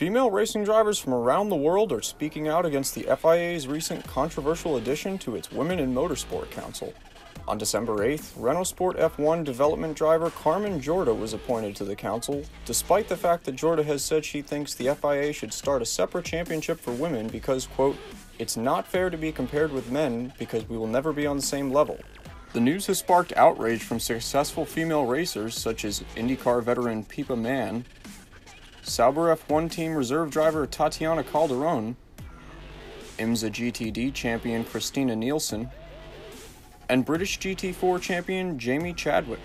Female racing drivers from around the world are speaking out against the FIA's recent controversial addition to its Women in Motorsport Council. On December 8th, Renault Sport F1 development driver Carmen Jorda was appointed to the council, despite the fact that Jorda has said she thinks the FIA should start a separate championship for women because, quote, "it's not fair to be compared with men because we will never be on the same level." The news has sparked outrage from successful female racers such as IndyCar veteran Pippa Mann, Sauber F1 team reserve driver Tatiana Calderon, IMSA GTD champion Christina Nielsen, and British GT4 champion Jamie Chadwick.